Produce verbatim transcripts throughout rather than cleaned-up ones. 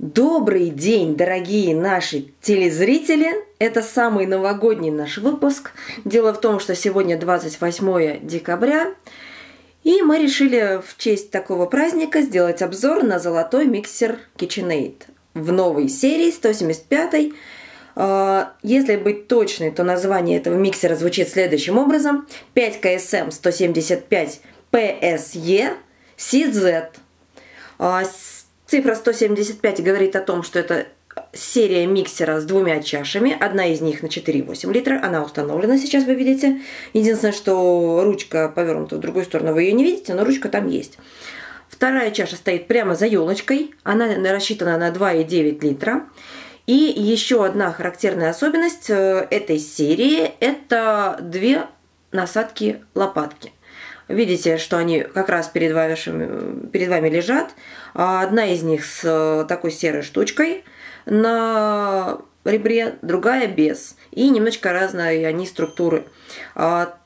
Добрый день, дорогие наши телезрители! Это самый новогодний наш выпуск. Дело в том, что сегодня двадцать восьмое декабря, и мы решили в честь такого праздника сделать обзор на золотой миксер KitchenAid в новой серии сто семьдесят пятой. Если быть точной, то название этого миксера звучит следующим образом: пять КСМ сто семьдесят пять пэ эс е си зет. Цифра сто семьдесят пять говорит о том, что это серия миксера с двумя чашами. Одна из них на четыре и восемь литра. Она установлена сейчас, вы видите. Единственное, что ручка повернута в другую сторону, вы ее не видите, но ручка там есть. Вторая чаша стоит прямо за елочкой. Она рассчитана на два и девять литра. И еще одна характерная особенность этой серии – это две насадки-лопатки. Видите, что они как раз перед вами, перед вами лежат. Одна из них с такой серой штучкой на ребре, другая без. И немножечко разные они структуры. Та,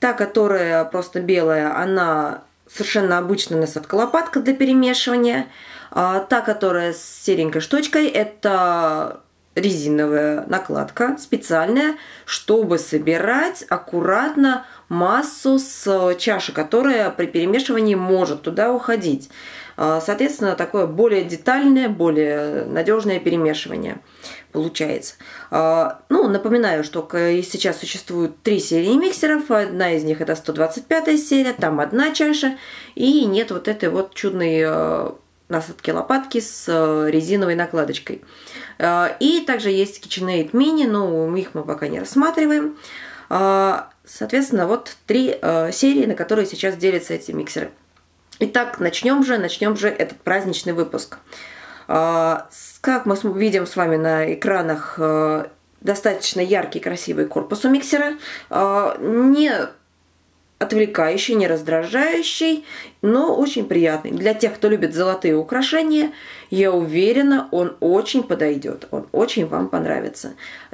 которая просто белая, она совершенно обычная насадка-лопатка для перемешивания. Та, которая с серенькой штучкой, это резиновая накладка, специальная, чтобы собирать аккуратно массу с чаши, которая при перемешивании может туда уходить. Соответственно, такое более детальное, более надежное перемешивание получается. Ну, напоминаю, что сейчас существует три серии миксеров. Одна из них это сто двадцать пятая серия, там одна чаша, и нет вот этой вот чудной насадки-лопатки с резиновой накладочкой. И также есть KitchenAid Mini, но их мы пока не рассматриваем. Соответственно, вот три серии, на которые сейчас делятся эти миксеры. Итак, начнем же, начнем же этот праздничный выпуск. Как мы видим с вами на экранах, достаточно яркий, красивый корпус у миксера. Не отвлекающий, не раздражающий, но очень приятный. Для тех, кто любит золотые украшения, я уверена, он очень подойдет, он очень вам понравится.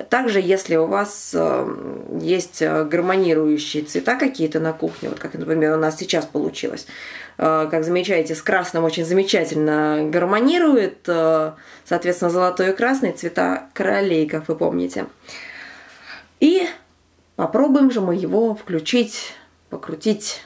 Также, если у вас э, есть гармонирующие цвета какие-то на кухне, вот как, например, у нас сейчас получилось, э, как замечаете, с красным очень замечательно гармонирует, э, соответственно, золотой и красный цвета королей, как вы помните. И попробуем же мы его включить, покрутить.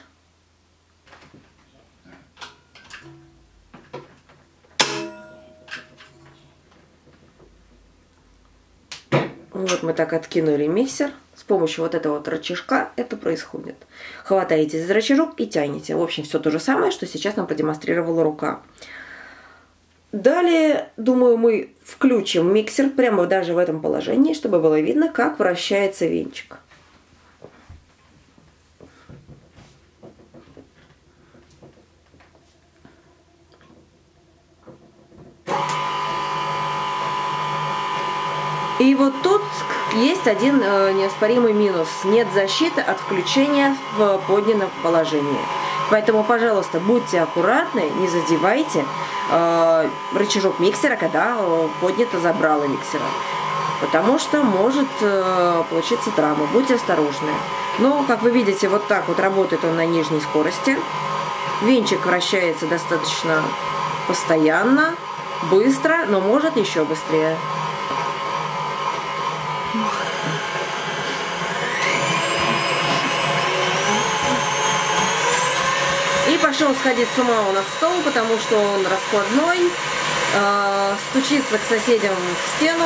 Вот мы так откинули миксер. С помощью вот этого вот рычажка это происходит. Хватаете за рычажок и тянете. В общем, все то же самое, что сейчас нам продемонстрировала рука. Далее, думаю, мы включим миксер прямо даже в этом положении, чтобы было видно, как вращается венчик. И вот тут есть один неоспоримый минус. Нет защиты от включения в поднятом положении. Поэтому, пожалуйста, будьте аккуратны, не задевайте э, рычажок миксера, когда поднято забрало миксера. Потому что может э, получиться травма. Будьте осторожны. Но, как вы видите, вот так вот работает он на нижней скорости. Венчик вращается достаточно постоянно, быстро, но может еще быстрее. И пошел сходить с ума у нас стол, потому что он раскладной, э, стучится к соседям в стену.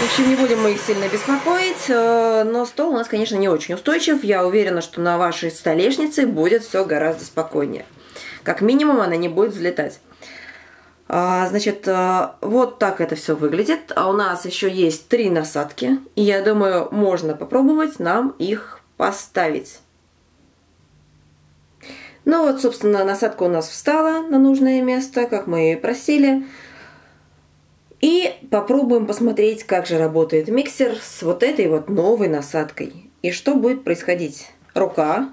В общем, не будем мы их сильно беспокоить, э, но стол у нас, конечно, не очень устойчив. Я уверена, что на вашей столешнице будет все гораздо спокойнее. Как минимум, она не будет взлетать. Значит, вот так это все выглядит. А у нас еще есть три насадки. И я думаю, можно попробовать нам их поставить. Ну вот, собственно, насадка у нас встала на нужное место, как мы и просили. И попробуем посмотреть, как же работает миксер с вот этой вот новой насадкой. И что будет происходить. Рука.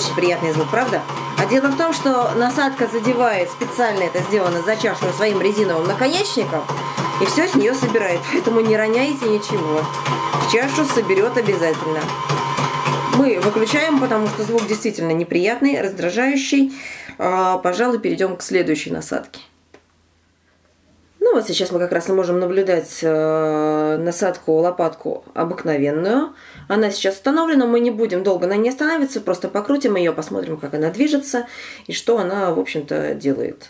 очень приятный звук, правда? А дело в том, что насадка задевает, специально это сделано, за чашу своим резиновым наконечником, и все с нее собирает. Поэтому не роняйте ничего. Чашу соберет обязательно. Мы выключаем, потому что звук действительно неприятный, раздражающий. А, пожалуй, перейдем к следующей насадке. Ну вот сейчас мы как раз и можем наблюдать э, насадку, лопатку обыкновенную. Она сейчас установлена, мы не будем долго на ней останавливаться, просто покрутим ее, посмотрим, как она движется и что она, в общем-то, делает.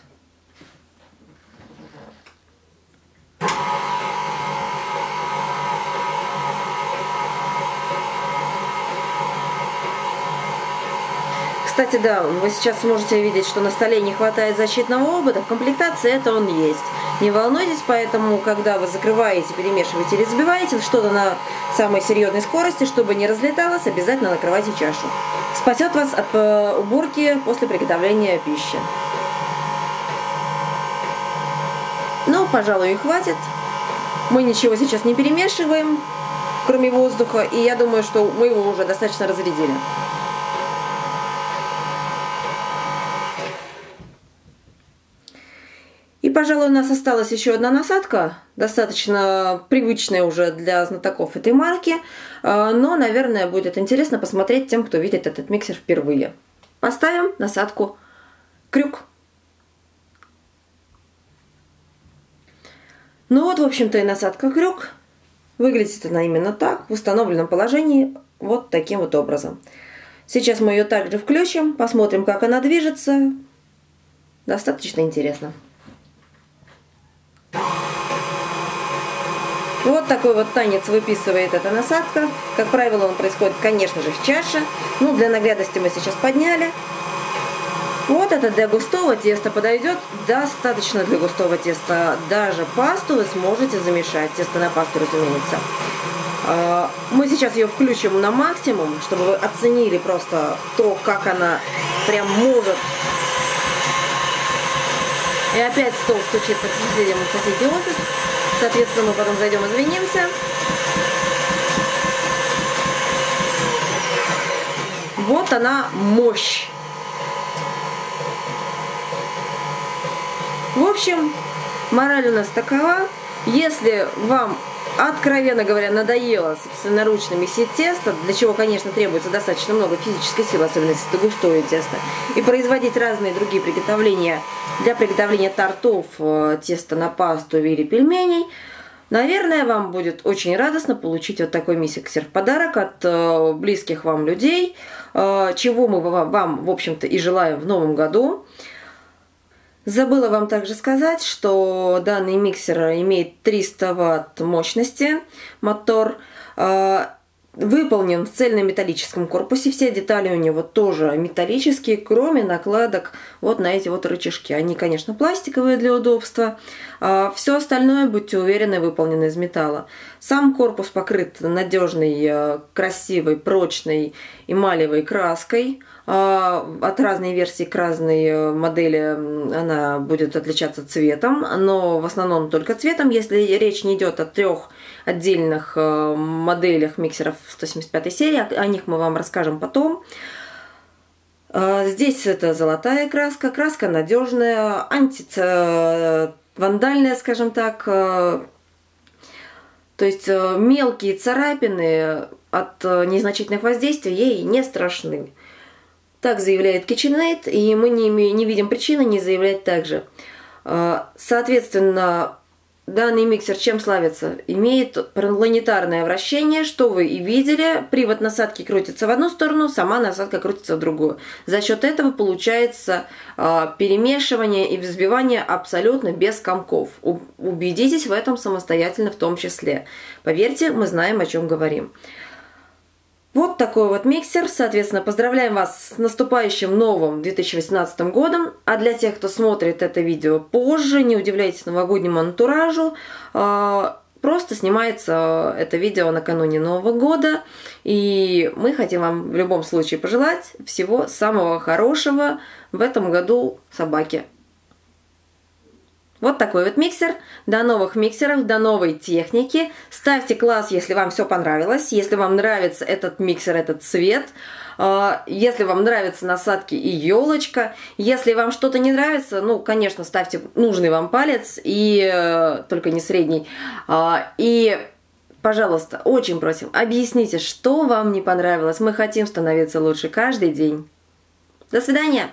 Кстати, да, вы сейчас можете видеть, что на столе не хватает защитного обода. В комплектации это он есть. Не волнуйтесь, поэтому, когда вы закрываете, перемешиваете или взбиваете что-то на самой серьезной скорости, чтобы не разлеталось, обязательно накрывайте чашу. Спасет вас от уборки после приготовления пищи. Ну, пожалуй, и хватит. Мы ничего сейчас не перемешиваем, кроме воздуха, и я думаю, что мы его уже достаточно разрядили. И, пожалуй, у нас осталась еще одна насадка, достаточно привычная уже для знатоков этой марки, но, наверное, будет интересно посмотреть тем, кто видит этот миксер впервые. Поставим насадку крюк. Ну вот, в общем-то, и насадка крюк. Выглядит она именно так, в установленном положении, вот таким вот образом. Сейчас мы ее также включим, посмотрим, как она движется. Достаточно интересно. Вот такой вот танец выписывает эта насадка. Как правило, он происходит, конечно же, в чаше. Ну, для наглядности мы сейчас подняли. Вот это для густого теста подойдет. Достаточно для густого теста. Даже пасту вы сможете замешать. Тесто на пасту, разумеется. Мы сейчас ее включим на максимум, чтобы вы оценили просто то, как она прям может. И опять стол стучится к соседям в соседний офис. Соответственно, мы потом зайдем, извинимся. Вот она мощь. В общем, мораль у нас такова. Если вам, откровенно говоря, надоело собственноручно месить тесто, для чего, конечно, требуется достаточно много физической силы, особенно если это густое тесто, и производить разные другие приготовления для приготовления тортов, теста на пасту или пельменей, наверное, вам будет очень радостно получить вот такой миксер в подарок от близких вам людей, чего мы вам, в общем-то, и желаем в новом году. Забыла вам также сказать, что данный миксер имеет триста ватт мощности, мотор, э, выполнен в цельнометаллическом корпусе, все детали у него тоже металлические, кроме накладок вот на эти вот рычажки. Они, конечно, пластиковые для удобства, э, все остальное, будьте уверены, выполнено из металла. Сам корпус покрыт надежной, э, красивой, прочной эмалевой краской. От разной версии к разной модели она будет отличаться цветом, но в основном только цветом. Если речь не идет о трех отдельных моделях миксеров сто семьдесят пятой серии, о них мы вам расскажем потом. Здесь это золотая краска, краска надежная, антивандальная, скажем так. То есть мелкие царапины от незначительных воздействий ей не страшны. Так заявляет KitchenAid, и мы не, имеем, не видим причины не заявлять так же. Соответственно, данный миксер чем славится? Имеет планетарное вращение, что вы и видели. Привод насадки крутится в одну сторону, сама насадка крутится в другую. За счет этого получается перемешивание и взбивание абсолютно без комков. Убедитесь в этом самостоятельно в том числе. Поверьте, мы знаем, о чем говорим. Вот такой вот миксер. Соответственно, поздравляем вас с наступающим новым две тысячи восемнадцатым годом. А для тех, кто смотрит это видео позже, не удивляйтесь новогоднему антуражу. Просто снимается это видео накануне Нового года. И мы хотим вам в любом случае пожелать всего самого хорошего в этом году собаке. Вот такой вот миксер. До новых миксеров, до новой техники. Ставьте класс, если вам все понравилось. Если вам нравится этот миксер, этот цвет. Если вам нравятся насадки и елочка. Если вам что-то не нравится, ну, конечно, ставьте нужный вам палец. И только не средний. И... пожалуйста, очень просим, объясните, что вам не понравилось. Мы хотим становиться лучше каждый день. До свидания!